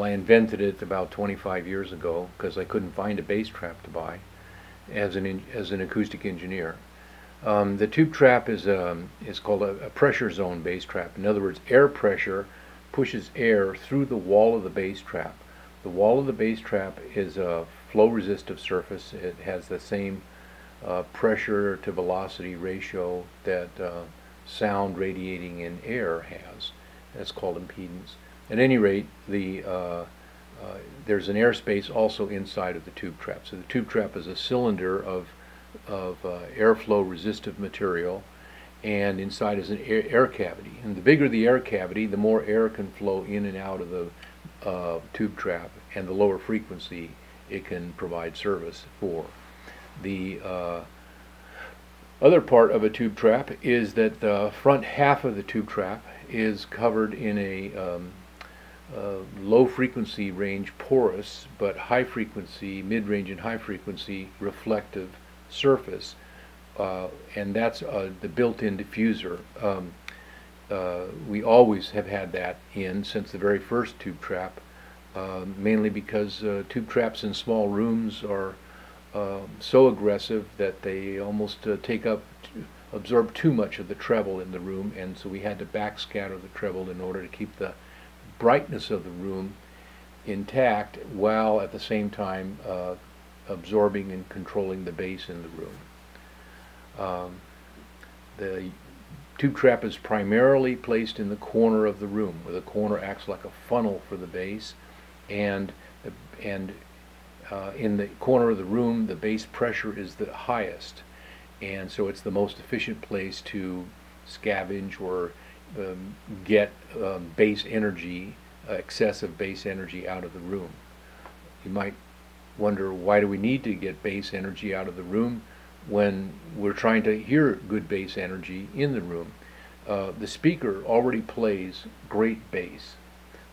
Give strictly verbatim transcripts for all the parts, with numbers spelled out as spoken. Well, I invented it about twenty-five years ago because I couldn't find a bass trap to buy as an in, as an acoustic engineer. Um, the tube trap is a, is called a, a pressure zone bass trap. In other words, air pressure pushes air through the wall of the bass trap. The wall of the bass trap is a flow resistive surface. It has the same uh, pressure to velocity ratio that uh, sound radiating in air has. That's called impedance. At any rate, the uh, uh, there's an airspace also inside of the tube trap. So the tube trap is a cylinder of of uh, airflow resistive material, and inside is an air, air cavity. And the bigger the air cavity, the more air can flow in and out of the uh, tube trap, and the lower frequency it can provide service for. The uh, other part of a tube trap is that the front half of the tube trap is covered in a um, uh, low frequency range porous, but high frequency, mid-range and high frequency reflective surface, uh, and that's uh, the built-in diffuser. Um, uh, we always have had that in since the very first tube trap, uh, mainly because uh, tube traps in small rooms are uh, so aggressive that they almost uh, take up, absorb too much of the treble in the room, and so we had to backscatter the treble in order to keep the brightness of the room intact while at the same time uh, absorbing and controlling the bass in the room. Um, the tube trap is primarily placed in the corner of the room, where the corner acts like a funnel for the bass, and and uh, in the corner of the room the bass pressure is the highest, and so it's the most efficient place to scavenge or um, get um, bass energy, uh, excessive bass energy out of the room. You might wonder, why do we need to get bass energy out of the room when we're trying to hear good bass energy in the room? Uh, the speaker already plays great bass.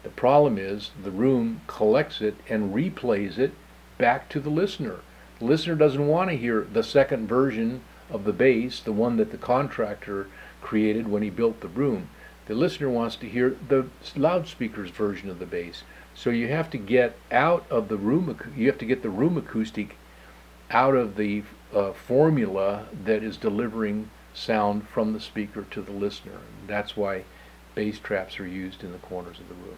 The problem is the room collects it and replays it back to the listener. The listener doesn't want to hear the second version of the bass, the one that the contractor created when he built the room. The listener wants to hear the loudspeaker's version of the bass. So you have to get out of the room, you have to get the room acoustic out of the uh, formula that is delivering sound from the speaker to the listener. And that's why bass traps are used in the corners of the room.